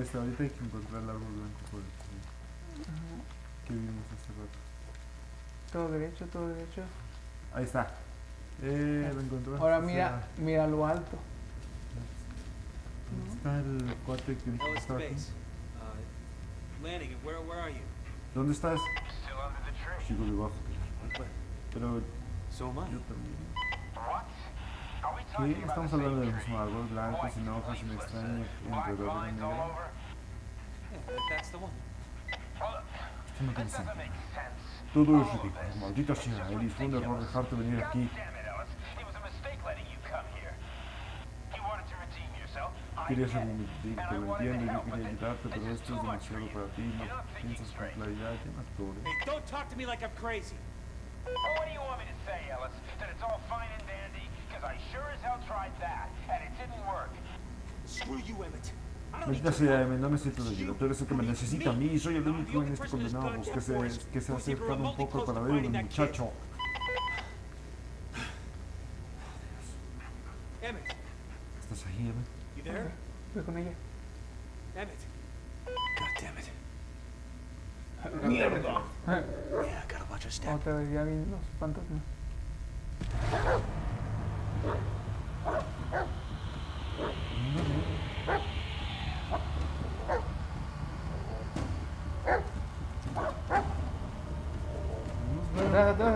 Esta, ahorita hay que encontrar el árbol blanco por el que vimos hace rato. Todo derecho, todo derecho. Ahí está. Lo encontró. Ahora mira, mira lo alto. ¿Dónde está el cuate que está aquí? Lanning, where are you? ¿Dónde estás? Sigo debajo. Pero yo también. Sí, estamos hablando del mismo árbol blanco, sin hojas, sin extraño, alrededor de negro. Yo no pensé. Todo es ridículo. Maldita sea, Ellie, fue un error dejarte venir aquí. Querías remunirte, te lo entiendo, yo quería ayudarte, pero esto es demasiado para ti. No piensas con claridad, qué más pobre. Don't talk to me like I'm crazy. What do you want me to say, Ellis? That it's all fine and dandy? Because I sure as hell tried that, and it didn't work. Screw you, Emmett. Maldita sea, Emmett, no necesito de ayuda. Tú eres el que me necesita a mí. Soy el único en este condenado que se ha acercado un poco para ver al muchacho. Emmett. ¿Estás ahí, Emmett? ¿Estás ahí? Estoy con ella. Emmett. God damn it. Mierda. Otra vez ya vi los fantasmas. Atrás,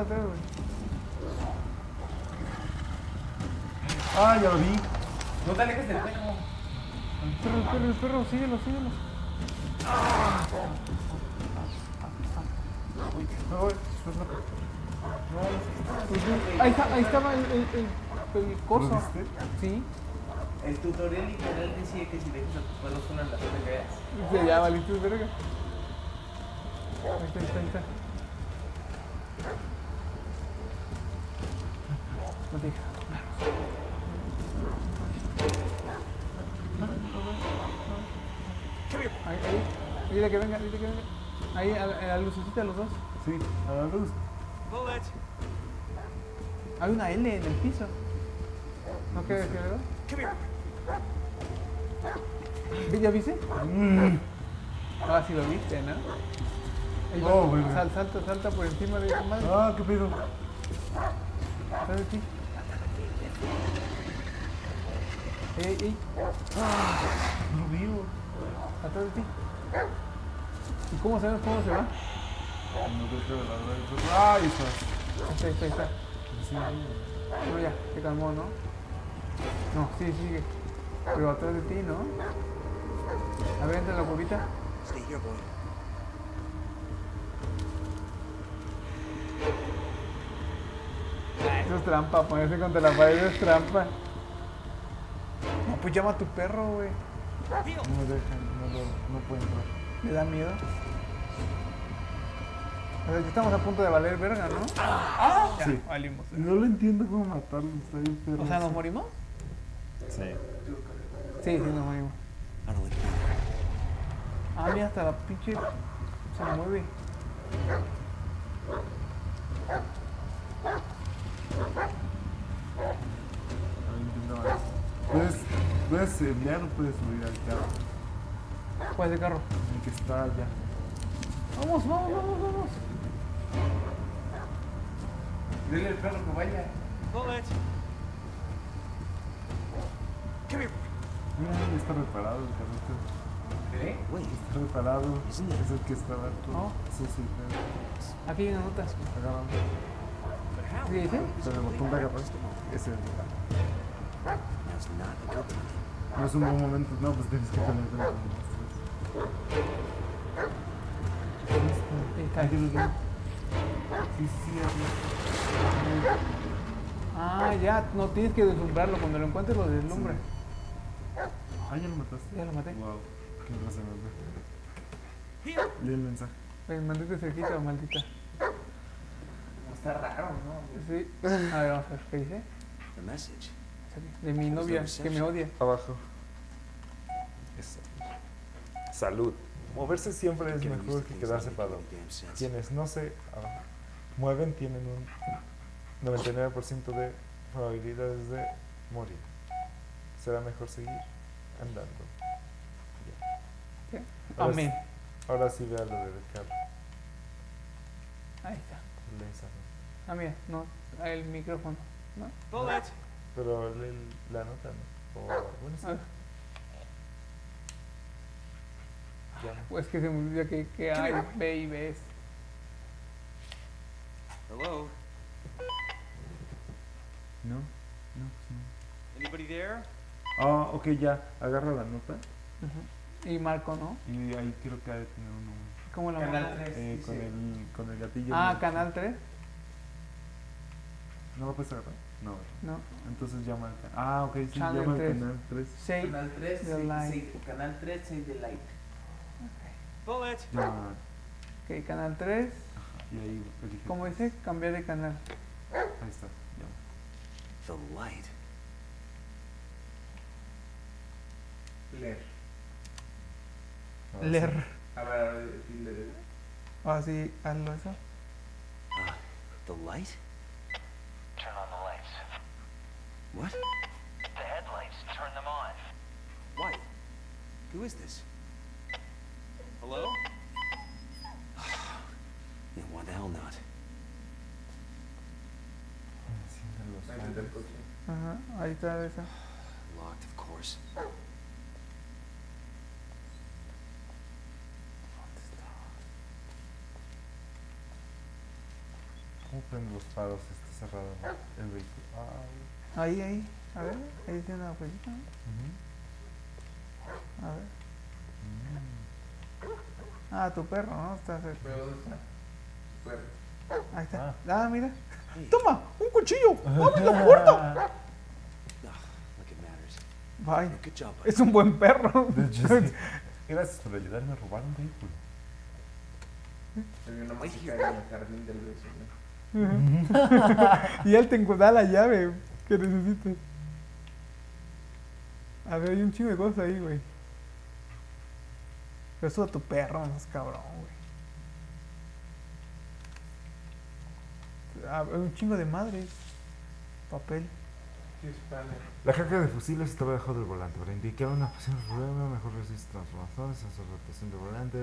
güey. Ah, ya lo vi. No te alejes del perro. El perro, síguelo. Ahí estaba el coso. Sí. El tutorial literal decía que si dejas a tus palos una en las pegas. Se llama listos verga. Ahí está. No te dejes. Ahí. Dile que venga. Ahí, a la lucecita los dos. Sí, a la luz. Hay una L en el piso. ¿No queda que veo? ¿Ya viste? Ah, sí lo viste, ¿no? Salta por encima de tu madre. Ah, qué pedo. ¿Sabes qué? Ey. Ah, no vivo. Atrás de ti. ¿Y cómo sabes cómo se va? No te creo, la verdad. ¡Ah, está! Ahí está. Pero ya, se calmó, ¿no? No, sí, sigue. Pero atrás de ti, ¿no? A ver, entra en la cuevita. Stay here, boy. Eso es trampa, ponerse contra la pared es trampa. No, pues llama a tu perro, güey. No puede entrar. ¿Le da miedo? O sea, ya estamos a punto de valer verga, ¿no? ¡Ah! Ya, sí. Valimos. No lo entiendo cómo matarlo, está bien perro. O sea, ¿nos morimos? Sí, nos morimos. Ah, mira, hasta la pinche se mueve. Puedes pelear o puedes subir al carro. ¿Cuál es el carro? El que está allá. Vamos. Dile al perro que vaya. Está reparado el carrito. ¿Qué? Está reparado. Es el que estaba todo. Sí, claro. Aquí hay una nota. Acá. ¿Qué dice? Pero el botón de acá. Ese es el. No es un buen momento. No, pues tienes que calentar. Sí. Ah, ya, no tienes que deslumbrarlo. Cuando lo encuentres, lo deslumbra. Sí. Ah, ya lo mataste. Ya lo maté. Wow, qué pasa, ¿verdad? Lee el mensaje. Maldita cerquita, maldita. Está raro, ¿no? Sí. A ver, vamos a ver, ¿qué dice? El mensaje. De mi novia, que me odia. Abajo. Eso. Salud. Moverse siempre es mejor que quedarse parado. Quienes no se mueven tienen un 99% de probabilidades de morir. Será mejor seguir andando. Amén. Ahora sí vea lo de Ricardo. Ahí está. Ah, mira, no, el micrófono. ¿No? Pero la nota no. Bueno, pues que se me olvidó que hay B y B es. Hello. No, no. Anybody there? Ah, ok, ya. Agarra la nota. Y marco, ¿no? Y ahí creo que ha de tener uno. ¿Cómo la marco? Canal 3. Con el gatillo. Ah, canal 3. ¿No lo puedes agarrar? No. No. Entonces ya marca. Ah, ok, sí, llama al canal 3. Canal 3, canal 3, save the light. Bullet. Ok, canal 3. Ajá, y ahí elige. ¿Cómo dice? Cambiar de canal. Ahí está, ya. The light. Leer. Leer. A ver, ah, sí, hazlo eso. The light? Turn on the lights. What? The headlights, turn them on. Why? Who is this? Hello? Yeah, why the hell not? Ahí está esa. Locked, of course. ¿Cómo prende los faros? Está cerrado el vehículo. Ah, ahí, ahí. A ver, ahí tiene una huellita. A ver. Ah, tu perro, ¿no? Está cerca. ¿Pero dónde está? Tu perro. Ahí está. Ah, mira. Toma, un cuchillo. ¡Abre la puerta! Bye. Es un buen perro. Gracias por ayudarme a robar un vehículo. Tenía una música en el jardín del vecino. Y él te da la llave que necesitas. A ver, hay un chingo de cosas ahí, güey. Pero eso a tu perro, no es cabrón, güey. Hay un chingo de madres. Papel. La caja de fusiles estaba debajo del volante, pero indicaba una pasión rueda, mejor resistir transformaciones, sensor de rotación de volante,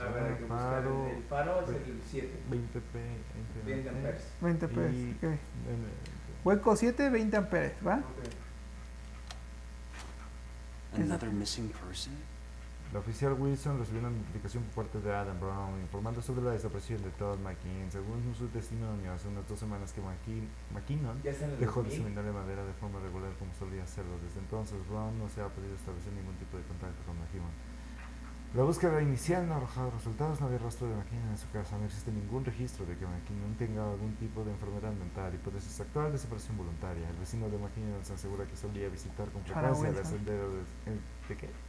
a ver, hay que buscar el faro es el 7. 20 amperes. 20 amperes, ok. Hueco 7, 20 amperes, ¿va? Another missing person. La oficial Wilson recibió una notificación por parte de Adam Brown informando sobre la desaparición de Todd McKinnon. Según su testimonio, hace unas 2 semanas que McKinnon dejó de seminar de madera de forma regular como solía hacerlo. Desde entonces, Brown no se ha podido establecer ningún tipo de contacto con McKinnon. La búsqueda inicial no ha arrojado resultados, no había rastro de McKinnon en su casa, no existe ningún registro de que McKinnon tenga algún tipo de enfermedad mental, hipótesis actual, desaparición voluntaria. El vecino de McKinnon se asegura que solía visitar con frecuencia el sendero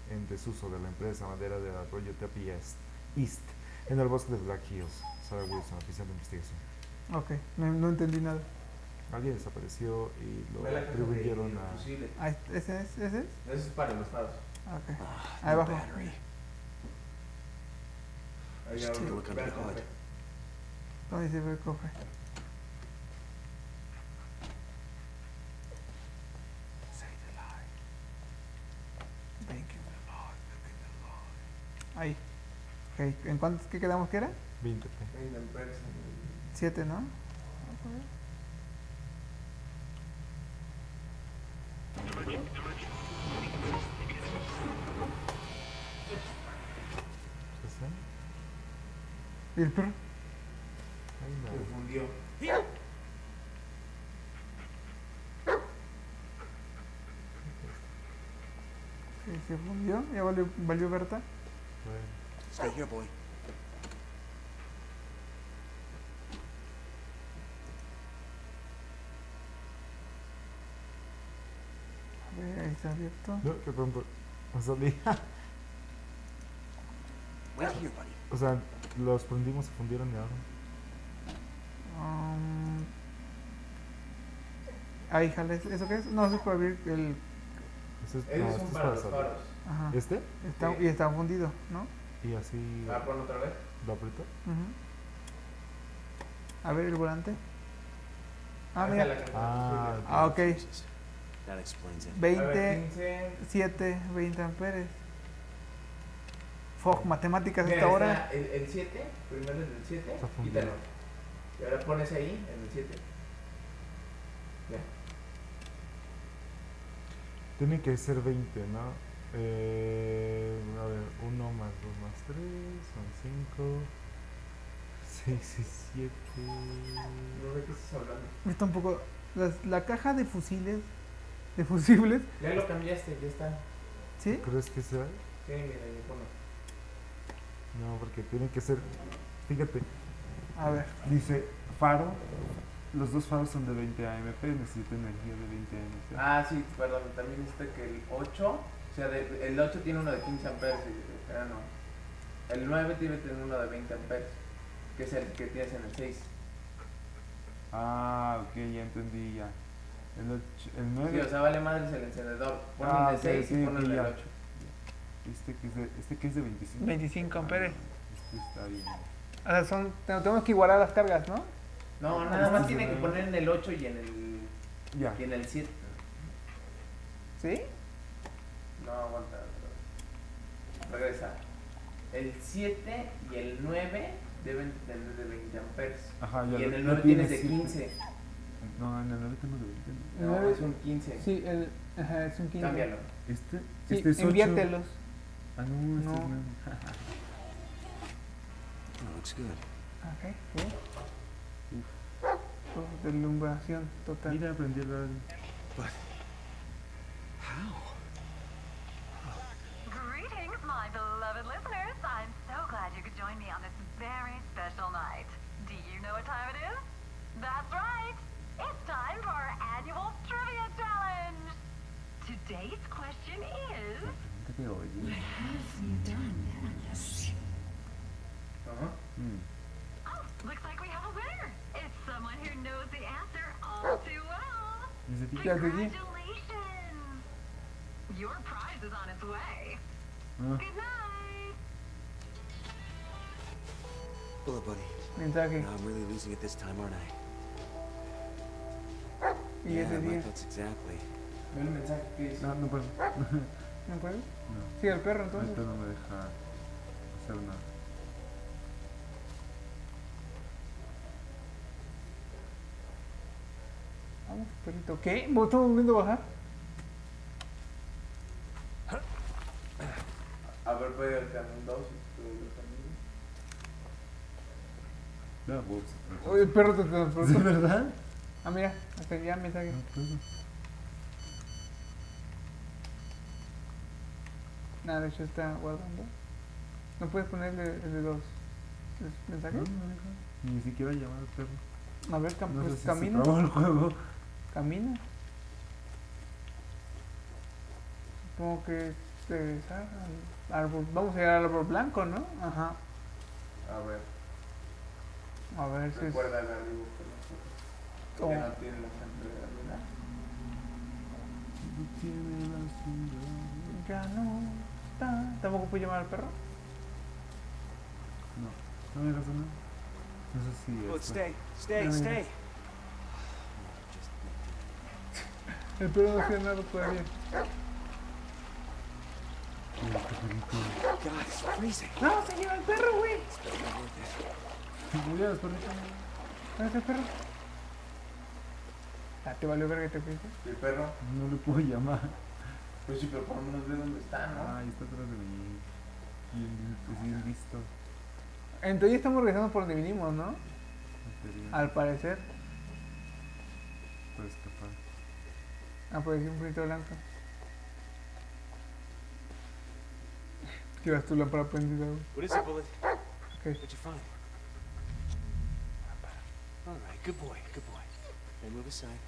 en desuso de la empresa madera del arroyo de APS East, en el bosque de Black Hills. Sarah Wilson, oficial de investigación. Ok, no entendí nada. Alguien desapareció y lo atribuyeron a... ¿Ese es? ¿Ese es para los faros? Ok, ahí abajo. Just take a look under the hood. ¿Dónde se ve el cofre? Say the lie. Thank you, the Lord. Look at the Lord. Ahí. Okay. ¿En cuántos que quedamos que era? 20. 20 amperes. 7, ¿no? ¿Y el perro? Se fundió. ¿Se fundió? ¿Ya valió Berta? Bueno. Stay here, boy. A ver, ahí está abierto. No, que pronto. No salí. Wait here, buddy. O sea, los prendimos, se fundieron y ahora. Ahí, jale. ¿Eso qué es? No, eso es para abrir el. Eso es, no, son para los faros. Ajá. ¿Este? Está, sí. Y está fundido, ¿no? Y así. ¿Va a poner otra vez? ¿Lo aprieto? A ver el volante. Ah, mira. Ah, ok. 20, 7, 20 amperes. Fuck, matemáticas a esta hora. El 7, primero es el 7, quítalo. Y ahora pones ahí en el 7. Ya. Tiene que ser 20, ¿no? A ver, 1 más 2 más 3 son 5. 6 y 7. No sé qué estás hablando. Está un poco... La caja de fusiles. De fusibles. Ya lo cambiaste, ya está. ¿Sí? ¿Crees que sea? Sí, mira, yo pongo. No, porque tiene que ser... Fíjate. A ver. Dice faro. Los dos faros son de 20 AMP. Necesito energía de 20 AMP. Ah, sí, perdón. También necesito que el 8... O sea, el 8 tiene uno de 15 amperes, no. El 9 tiene uno de 20 amperes, que es el que tienes en el 6. Ah, ok, ya entendí ya. El 8, el 9... Sí, o sea, vale madres el encendedor. Pon el de 6 y pon el de 8. Este que es de 25. 25 amperes. Este está bien. O sea, son, tenemos que igualar las cargas, ¿no? No, nada más tiene que poner en el 8 y en el... Ya. Y en el 7. ¿Sí? No, aguanta. Regresa. El 7 y el 9 deben tener de 20 amperes. Ajá, y en el 9 tienes de 15. No, en el 9 tengo de 20. No, es un 15. Sí, ajá, es un 15. Cámbialo. Este es 8. Inviértelos. Ah, no, este es 9. Looks good. Ok, cool. Uf. Deslumbración total. Mira, aprendí algo. Pues. How? My beloved listeners, I'm so glad you could join me on this very special night. Do you know what time it is? That's right! It's time for our annual trivia challenge! Today's question is... What have you done, Alice? Oh, looks like we have a winner! It's someone who knows the answer all too well! Congratulations! Your prize is on its way! Hello, buddy. I'm really losing it this time, aren't I? Yeah, my thoughts exactly. No puedo. ¿No puedo? No. Sí, el perro entonces. El perro no me deja hacer nada. Vamos, perrito. ¿Qué? ¿Vos estamos volviendo a bajar? Haber pedido el canal 2 y tuve el canal 1. No, vos. Oye, el perro te transportó. ¿De verdad? Ah, mira, hasta ya me saqué. Nada, de hecho está guardando. ¿No puedes ponerle el de 2? ¿Me saqué? No, no, ni siquiera llamar al perro. A ver, pues camina. No sé si se trabó el juego. Camina. Supongo que... Regresar al árbol. Vamos a llegar al árbol blanco, ¿no? Ajá. A ver si recuerda el arribo que no tiene la sangre de la luna. No tiene la sangre. Ya no está. ¿Tampoco puedo llamar al perro? No. No me pasa nada. No sé si... Look, stay. El perro no hace nada todavía. No, se lleva el perro, güey. Murió los perritos. ¿Dónde está el perro? Ah, ¿te valió ver que te fuiste? ¿El perro? No lo puedo llamar. Pues sí, pero por lo menos ve dónde está, ¿no? Ah, está atrás de mí. Bien visto. Entonces ya estamos regresando por donde vinimos, ¿no? Al parecer. Puedes escapar. Ah, pues sí, un perrito blanco. Llevas tu lámpara prendida. What is it, Bullet? Okay. What'd you find? All right, good boy. Now move aside.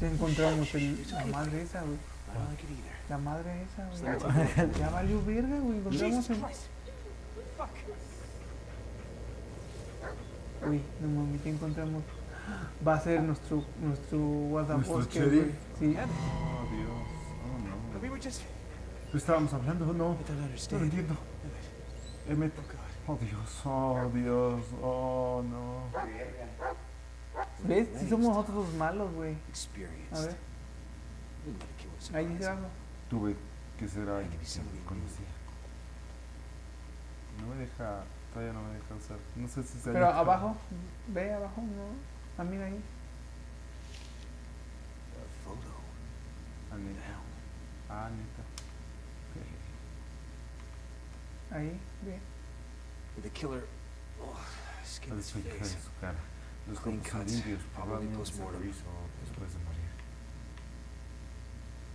Ya encontramos la madre esa, güey. La madre esa, güey. Ya valió verga, güey. Encontramos el... Uy, no mames, ya encontramos... Va a ser nuestro guardabosque, güey. Sí. Oh, Dios. Oh, no. Estábamos hablando, ¿no? No lo entiendo. Emmett. Oh, Dios. Oh, no. ¿Ves? Si somos nosotros los malos, güey. A ver. ¿Ahí dice algo? Tuve que ser alguien que me conocía. No me deja, todavía no me deja usar. No sé si sale. Pero abajo, ve abajo, no. Ah, mira ahí. Ah, neta. Ahí, ve. The killer. Skin his face. Los cuerpos limpios probablemente se lo hizo después de morir.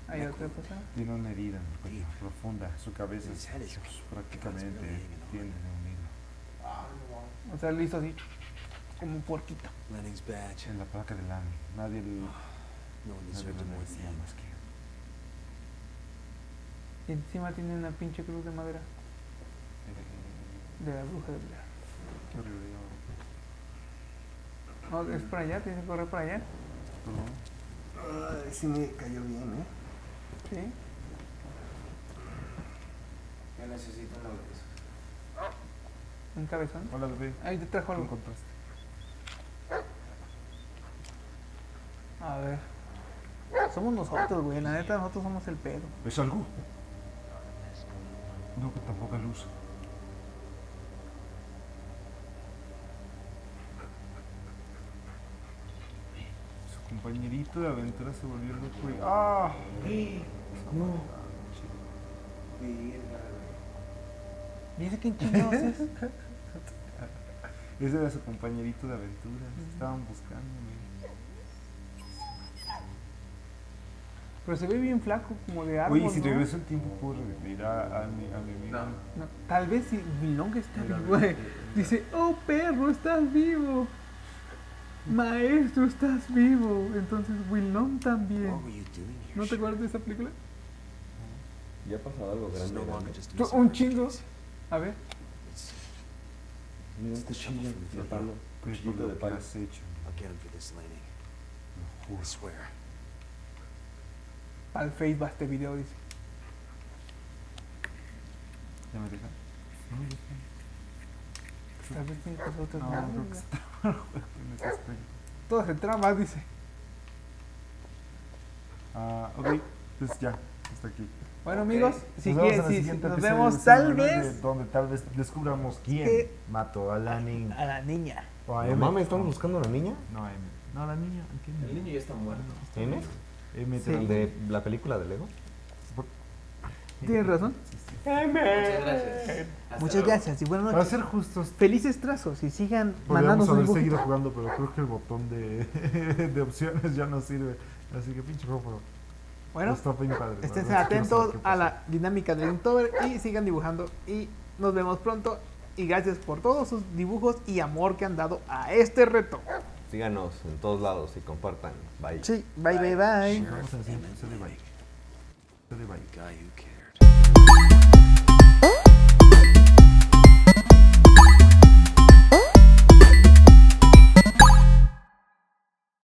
¿Hay otra cosa? Tiene una herida en el cuello profunda. Su cabeza prácticamente tiene un hilo. O sea, lo hizo así, como un puerquito. En la placa de Lanning. Nadie lo decía más que él. Y encima tiene una pinche cruz de madera. De la bruja de Blair. Qué horrible. No, es para allá, tienes que correr para allá. Sí me cayó bien, ¿eh? Sí. Yo necesito una cabeza. ¿Un cabezón? Hola, bebé. Ahí te trajo algo. A ver. Somos nosotros, güey. La neta, nosotros somos el pedo. ¿Ves algo? No, que tampoco luz. Compañerito de aventura se volvió loco y... ¡Ah! ¡No! Dice que chingados es. Ese era su compañerito de aventura. Estaban buscándome. Pero se ve bien flaco, como de árbol. Oye, si regreso el tiempo, ¿puedo ir a mi amigo? No. Tal vez si Milonga está vivo. Dice, ¡oh, perro, estás vivo! Maestro, estás vivo. Entonces Willon también. ¿No te acuerdas de esa película? Ya ha pasado algo grande. Un chingo. A ver. Mira un cuchillo de palo. Un cuchillo de palo. Lo juro. Para el Face va este video, dice. ¿Ya me dejan? No me dejan. Tal vez tiene cosas otras. Todo se trama, dice. Ok, pues ya, hasta aquí. Bueno, amigos, si nos vemos tal vez. Donde tal vez descubramos quién mató a la niña. A la niña. No mames, ¿estamos buscando a la niña? No, Emmett. No, la niña. El niño ya está muerto. ¿Emmett? ¿Emmett de la película de Lego? Tienes razón. Muchas gracias. Muchas gracias y buenas noches. Para ser justos. Felices trazos y sigan mandando sus dibujos. Podríamos haber seguido jugando, pero creo que el botón de opciones ya no sirve. Así que pinche rojo. Bueno, está bien padre, estén atentos a la dinámica del Inktober y sigan dibujando. Y nos vemos pronto. Y gracias por todos sus dibujos y amor que han dado a este reto. Síganos en todos lados y compartan. Bye. Sí, bye. Bye. Vamos a decir, bye.